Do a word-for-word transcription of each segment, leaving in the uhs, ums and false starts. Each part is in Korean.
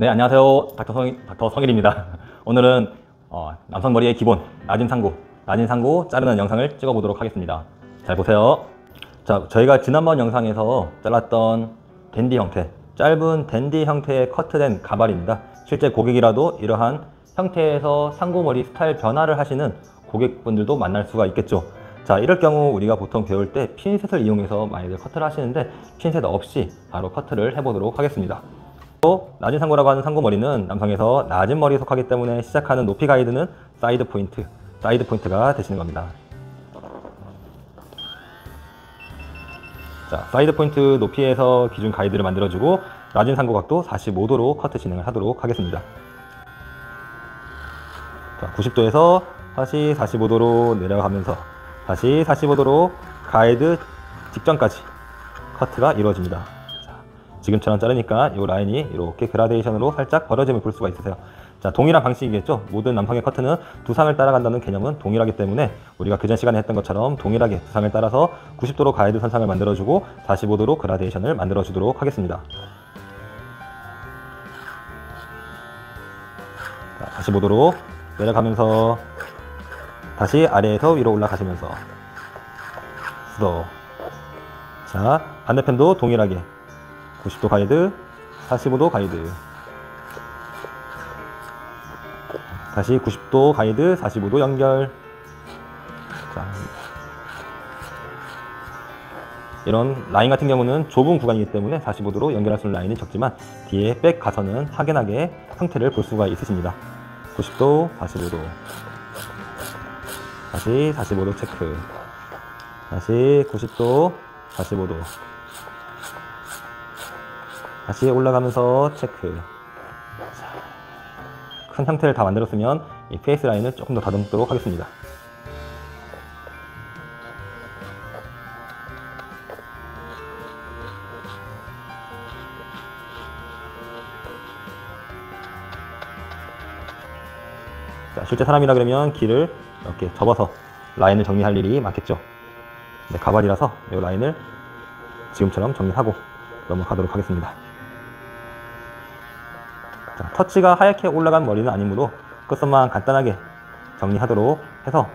네, 안녕하세요. 닥터 성일, 닥터 성일입니다. 오늘은 어, 남성머리의 기본, 낮은 상구, 낮은 상구 자르는 영상을 찍어보도록 하겠습니다. 잘 보세요. 자, 저희가 지난번 영상에서 잘랐던 댄디 형태, 짧은 댄디 형태의 커트된 가발입니다. 실제 고객이라도 이러한 형태에서 상고머리 스타일 변화를 하시는 고객분들도 만날 수가 있겠죠. 자, 이럴 경우 우리가 보통 배울 때 핀셋을 이용해서 많이들 커트를 하시는데 핀셋 없이 바로 커트를 해보도록 하겠습니다. 또 낮은 상고라고 하는 상고머리는 남성에서 낮은 머리에 속하기 때문에 시작하는 높이 가이드는 사이드 포인트, 사이드 포인트가 되시는 겁니다. 자, 사이드 포인트 높이에서 기준 가이드를 만들어주고 낮은 상고각도 사십오 도로 커트 진행을 하도록 하겠습니다. 자, 구십 도에서 다시 사십오 도로 내려가면서 다시 사십오 도로 가이드 직전까지 커트가 이루어집니다. 자, 지금처럼 자르니까 이 라인이 이렇게 그라데이션으로 살짝 벌어짐을 볼 수가 있으세요. 자, 동일한 방식이겠죠. 모든 남성의 커트는 두상을 따라간다는 개념은 동일하기 때문에 우리가 그전 시간에 했던 것처럼 동일하게 두상을 따라서 구십 도로 가이드 선상을 만들어주고 사십오 도로 그라데이션을 만들어주도록 하겠습니다. 자, 사십오 도로 내려가면서 다시 아래에서 위로 올라가시면서 스톱. 자, 반대편도 동일하게 구십 도 가이드, 사십오 도 가이드, 다시 구십 도 가이드, 사십오 도 연결. 자, 이런 라인 같은 경우는 좁은 구간이기 때문에 사십오 도로 연결할 수 있는 라인이 적지만 뒤에 백 가서는 확연하게 형태를 볼 수가 있으십니다. 구십 도, 사십오 도, 다시 사십오 도 체크, 다시 구십 도, 사십오 도, 다시 올라가면서 체크. 큰 형태를 다 만들었으면 이 페이스 라인을 조금 더 다듬도록 하겠습니다. 자, 실제 사람이라 그러면 길을 이렇게 접어서 라인을 정리할 일이 많겠죠. 근데 가발이라서 이 라인을 지금처럼 정리하고 넘어가도록 하겠습니다. 자, 터치가 하얗게 올라간 머리는 아니므로 끝선만 간단하게 정리하도록 해서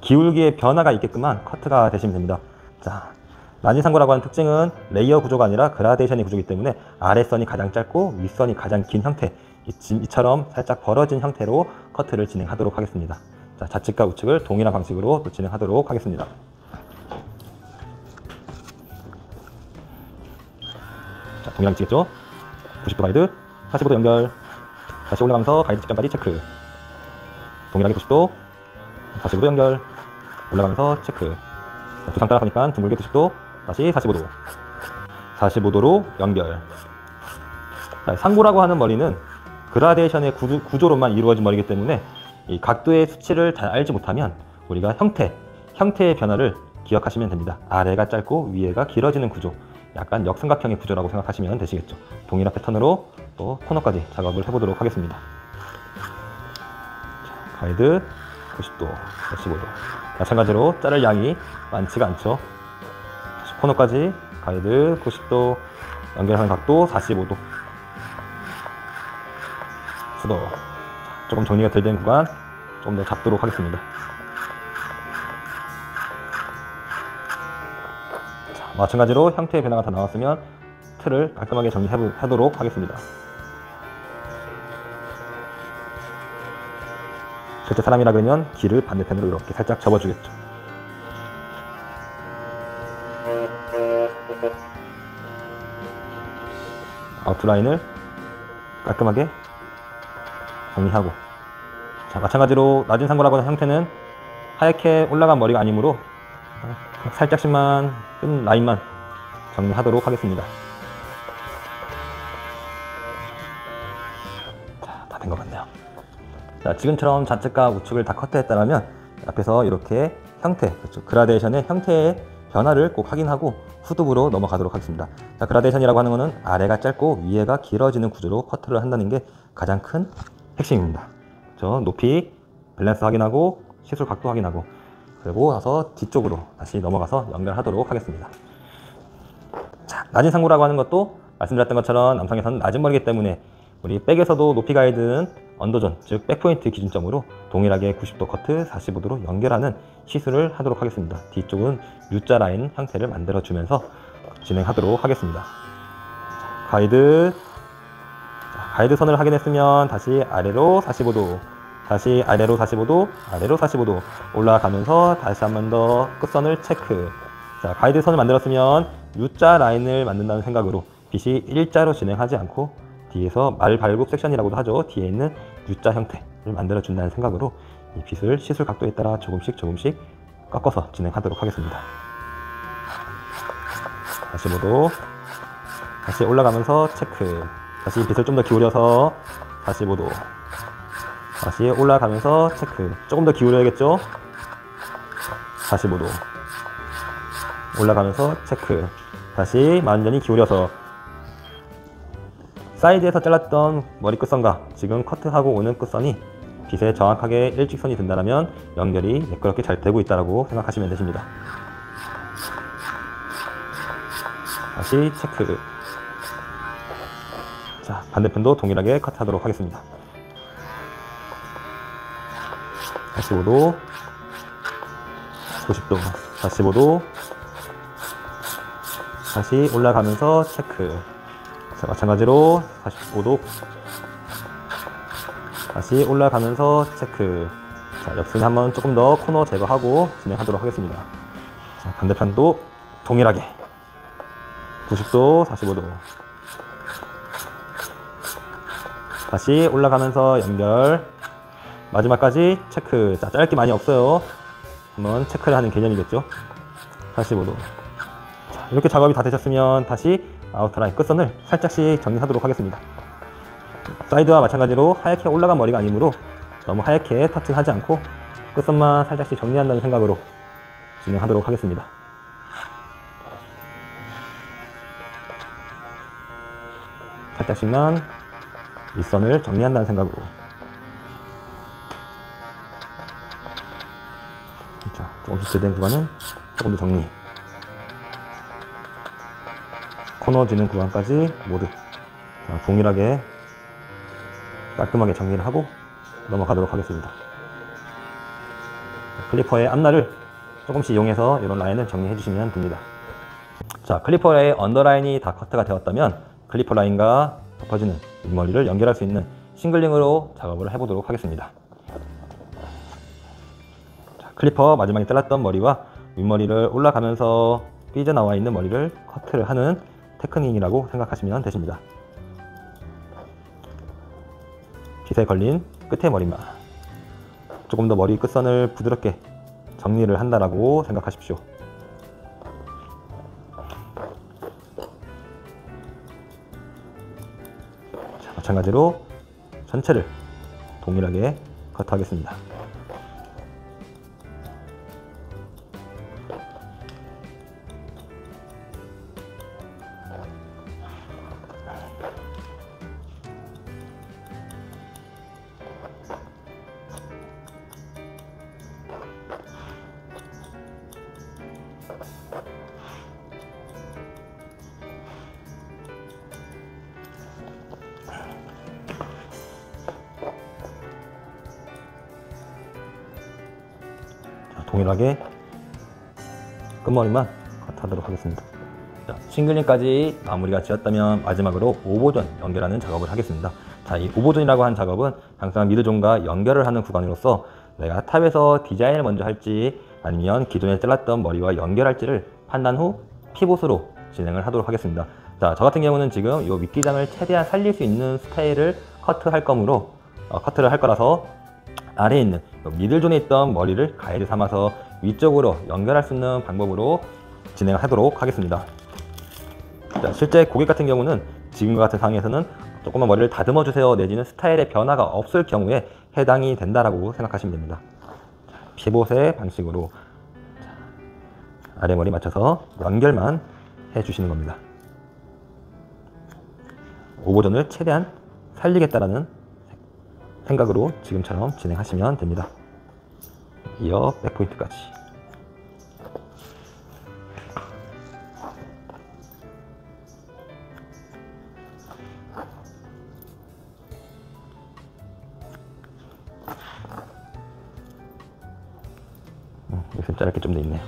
기울기의 변화가 있게끔만 커트가 되시면 됩니다. 자, 난이상고라고 하는 특징은 레이어 구조가 아니라 그라데이션이 구조이기 때문에 아래선이 가장 짧고 윗선이 가장 긴 형태, 이처럼 살짝 벌어진 형태로 커트를 진행하도록 하겠습니다. 자, 좌측과 우측을 동일한 방식으로 또 진행하도록 하겠습니다. 자, 동일하게 찍겠죠? 구십 도 가이드, 사십오 도 연결, 다시 올라가면서 가이드 직전까지 체크, 동일하게 구십 도, 사십오 도 연결, 올라가면서 체크. 자, 두상 따라가니까 둥글게 구십 도, 다시 사십오 도, 사십오 도로 연결. 자, 상고라고 하는 머리는 그라데이션의 구조, 구조로만 이루어진 머리이기 때문에 이 각도의 수치를 잘 알지 못하면 우리가 형태, 형태의 변화를 기억하시면 됩니다. 아래가 짧고 위에가 길어지는 구조, 약간 역삼각형의 구조라고 생각하시면 되시겠죠. 동일한 패턴으로 또 코너까지 작업을 해보도록 하겠습니다. 자, 가이드 구십 도, 사십오 도. 마찬가지로 자를 양이 많지가 않죠. 다시 코너까지 가이드 구십 도, 연결하는 각도 사십오 도. 수도. 조금 정리가 덜 된 구간 조금 더 잡도록 하겠습니다. 마찬가지로 형태의 변화가 다 나왔으면 틀을 깔끔하게 정리하도록 하겠습니다. 실제 사람이라 그러면 길을 반대편으로 이렇게 살짝 접어주겠죠. 아웃라인을 깔끔하게 정리하고. 자, 마찬가지로 낮은 상고라고 하는 형태는 하얗게 올라간 머리가 아니므로 살짝씩만 끈 라인만 정리하도록 하겠습니다. 자, 다 된 것 같네요. 자, 지금처럼 좌측과 우측을 다 커트했다면 앞에서 이렇게 형태, 그렇죠, 그라데이션의 형태의 변화를 꼭 확인하고 후두부로 넘어가도록 하겠습니다. 자, 그라데이션이라고 하는 것은 아래가 짧고 위에가 길어지는 구조로 커트를 한다는 게 가장 큰 핵심입니다. 그렇죠? 높이, 밸런스 확인하고 시술 각도 확인하고 그리고 나서 뒤쪽으로 다시 넘어가서 연결하도록 하겠습니다. 자, 낮은 상고라고 하는 것도 말씀드렸던 것처럼 남성에서는 낮은 머리이기 때문에 우리 백에서도 높이 가이드는 언더존, 즉 백포인트 기준점으로 동일하게 구십 도 커트 사십오 도로 연결하는 시술을 하도록 하겠습니다. 뒤쪽은 U자 라인 형태를 만들어주면서 진행하도록 하겠습니다. 가이드, 가이드 선을 확인했으면 다시 아래로 사십오 도, 다시 아래로 사십오 도, 아래로 사십오 도 올라가면서 다시 한 번 더 끝선을 체크. 자, 가이드 선을 만들었으면 U자 라인을 만든다는 생각으로 빛이 일자로 진행하지 않고 뒤에서 말발굽 섹션이라고도 하죠. 뒤에 있는 U자 형태를 만들어준다는 생각으로 이 빛을 시술 각도에 따라 조금씩 조금씩 꺾어서 진행하도록 하겠습니다. 사십오 도, 다시 올라가면서 체크. 다시 빛을 좀 더 기울여서 사십오 도, 다시 올라가면서 체크. 조금 더 기울여야겠죠? 사십오 도 올라가면서 체크. 다시 완전히 기울여서 사이드에서 잘랐던 머리 끝선과 지금 커트하고 오는 끝선이 빛에 정확하게 일직선이 된다면 연결이 매끄럽게 잘 되고 있다고 생각하시면 되십니다. 다시 체크. 자, 반대편도 동일하게 커트하도록 하겠습니다. 사십오 도, 구십 도, 사십오 도, 다시 올라가면서 체크. 자, 마찬가지로 사십오 도, 다시 올라가면서 체크. 자, 옆선 한번 조금 더 코너 제거하고 진행하도록 하겠습니다. 자, 반대편도 동일하게 구십 도, 사십오 도, 다시 올라가면서 연결, 마지막까지 체크. 자, 짧게 많이 없어요. 한번 체크를 하는 개념이겠죠. 사십오 도. 자, 이렇게 작업이 다 되셨으면 다시 아우터라인 끝선을 살짝씩 정리하도록 하겠습니다. 사이드와 마찬가지로 하얗게 올라간 머리가 아니므로 너무 하얗게 타칭하지 않고 끝선만 살짝씩 정리한다는 생각으로 진행하도록 하겠습니다. 살짝씩만 밑선을 정리한다는 생각으로. 자, 조금씩 제대된 구간은 조금 더 정리, 코너 지는 구간까지 모두 자, 동일하게 깔끔하게 정리를 하고 넘어가도록 하겠습니다. 클리퍼의 앞날을 조금씩 이용해서 이런 라인을 정리해 주시면 됩니다. 자, 클리퍼의 언더라인이 다 커트가 되었다면 클리퍼 라인과 덮어지는 윗머리를 연결할 수 있는 싱글링으로 작업을 해보도록 하겠습니다. 자, 클리퍼 마지막에 잘랐던 머리와 윗머리를 올라가면서 삐져나와 있는 머리를 커트를 하는 테크닉이라고 생각하시면 되십니다. 빛에 걸린 끝의 머리만 조금 더 머리 끝선을 부드럽게 정리를 한다라고 생각하십시오. 자, 마찬가지로 전체를 동일하게 커트하겠습니다. 동일하게 끝머리만 커트하도록 하겠습니다. 자, 싱글링까지 마무리가 지었다면 마지막으로 오버존 연결하는 작업을 하겠습니다. 자, 이 오버존이라고 하는 작업은 항상 미드존과 연결을 하는 구간으로서 내가 탑에서 디자인을 먼저 할지 아니면 기존에 잘랐던 머리와 연결할지를 판단 후 피봇으로 진행을 하도록 하겠습니다. 자, 저 같은 경우는 지금 이 윗기장을 최대한 살릴 수 있는 스타일을 커트할 거므로 어, 커트를 할 거라서 아래에 있는 미들존에 있던 머리를 가이드 삼아서 위쪽으로 연결할 수 있는 방법으로 진행하도록 하겠습니다. 자, 실제 고객 같은 경우는 지금과 같은 상황에서는 조금만 머리를 다듬어 주세요 내지는 스타일의 변화가 없을 경우에 해당이 된다라고 생각하시면 됩니다. 피봇의 방식으로 아래 머리 맞춰서 연결만 해주시는 겁니다. 오버존을 최대한 살리겠다라는 생각으로 지금처럼 진행하시면 됩니다. 이어 백포인트까지. 글자 이렇게 좀 돼 있네요.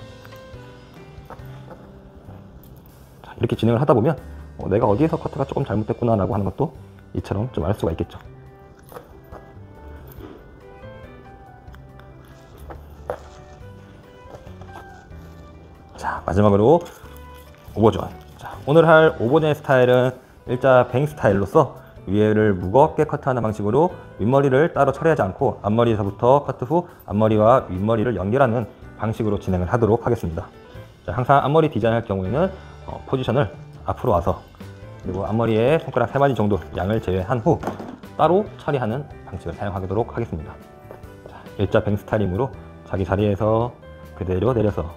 자, 이렇게 진행을 하다 보면 어, 내가 어디에서 커트가 조금 잘못됐구나 라고 하는 것도 이처럼 좀 알 수가 있겠죠. 자, 마지막으로 오버존. 자, 오늘 할 오버존 스타일은 일자 뱅 스타일로서 위에를 무겁게 커트하는 방식으로 윗머리를 따로 처리하지 않고 앞머리에서부터 커트 후 앞머리와 윗머리를 연결하는 방식으로 진행을 하도록 하겠습니다. 자, 항상 앞머리 디자인할 경우에는 어, 포지션을 앞으로 와서 그리고 앞머리에 손가락 세 마디 정도 양을 제외한 후 따로 처리하는 방식을 사용하도록 하겠습니다. 자, 일자 뱅 스타일이므로 자기 자리에서 그대로 내려서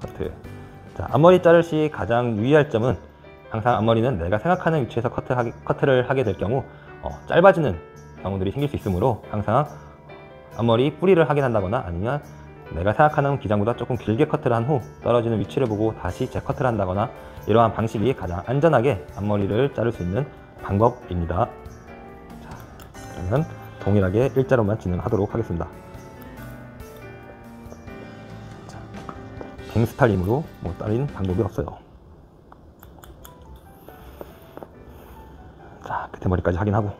커트. 자, 앞머리 자를 시 가장 유의할 점은 항상 앞머리는 내가 생각하는 위치에서 커트하기, 커트를 하게 될 경우 어, 짧아지는 경우들이 생길 수 있으므로 항상 앞머리 뿌리를 확인한다거나 아니면 내가 생각하는 기장보다 조금 길게 커트를 한 후 떨어지는 위치를 보고 다시 재커트를 한다거나 이러한 방식이 가장 안전하게 앞머리를 자를 수 있는 방법입니다. 자, 그러면 동일하게 일자로만 진행하도록 하겠습니다. 자, 뱅 스타일이므로 뭐 다른 방법이 없어요. 자, 끝에 머리까지 확인하고.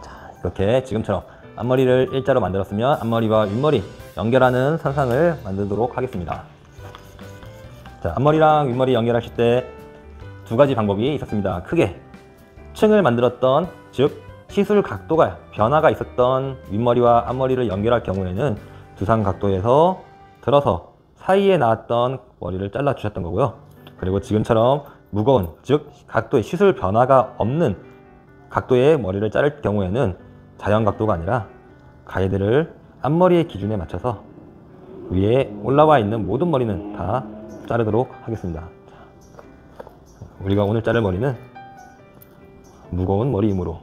자, 이렇게 지금처럼 앞머리를 일자로 만들었으면 앞머리와 윗머리 연결하는 선상을 만들도록 하겠습니다. 자, 앞머리랑 윗머리 연결하실 때 두 가지 방법이 있었습니다. 크게 층을 만들었던, 즉 시술 각도가 변화가 있었던 윗머리와 앞머리를 연결할 경우에는 두상 각도에서 들어서 사이에 나왔던 머리를 잘라 주셨던 거고요. 그리고 지금처럼 무거운, 즉 각도의 시술 변화가 없는 각도의 머리를 자를 경우에는 자연 각도가 아니라 가이드를 앞머리의 기준에 맞춰서 위에 올라와 있는 모든 머리는 다 자르도록 하겠습니다. 우리가 오늘 자를 머리는 무거운 머리이므로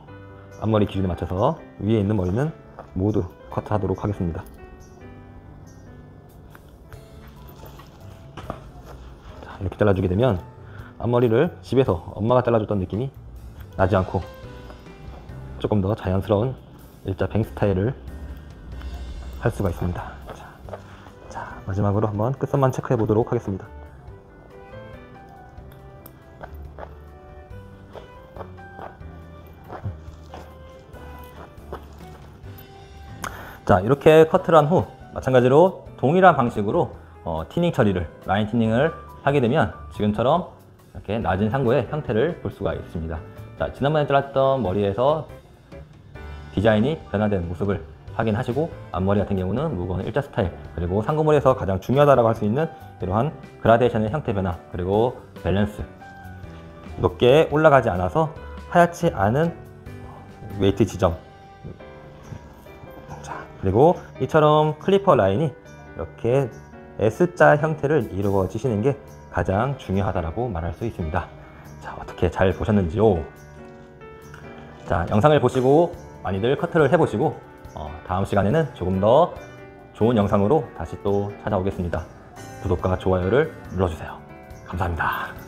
앞머리 기준에 맞춰서 위에 있는 머리는 모두 커트하도록 하겠습니다. 자, 이렇게 잘라주게 되면 앞머리를 집에서 엄마가 잘라줬던 느낌이 나지 않고 조금 더 자연스러운 일자 뱅 스타일을 할 수가 있습니다. 자, 자, 마지막으로 한번 끝선만 체크해 보도록 하겠습니다. 자, 이렇게 커트를 한 후 마찬가지로 동일한 방식으로 어, 티닝 처리를, 라인 티닝을 하게 되면 지금처럼 이렇게 낮은 상고의 형태를 볼 수가 있습니다. 자, 지난번에 잘랐던 머리에서 디자인이 변화된 모습을 확인하시고 앞머리 같은 경우는 무거운 일자 스타일, 그리고 상고머리에서 가장 중요하다고 할 수 있는 이러한 그라데이션의 형태 변화, 그리고 밸런스, 높게 올라가지 않아서 하얗지 않은 웨이트 지점. 자, 그리고 이처럼 클리퍼 라인이 이렇게 S자 형태를 이루어지시는 게 가장 중요하다라고 말할 수 있습니다. 자, 어떻게 잘 보셨는지요? 자, 영상을 보시고 많이들 커트를 해보시고 어, 다음 시간에는 조금 더 좋은 영상으로 다시 또 찾아오겠습니다. 구독과 좋아요를 눌러주세요. 감사합니다.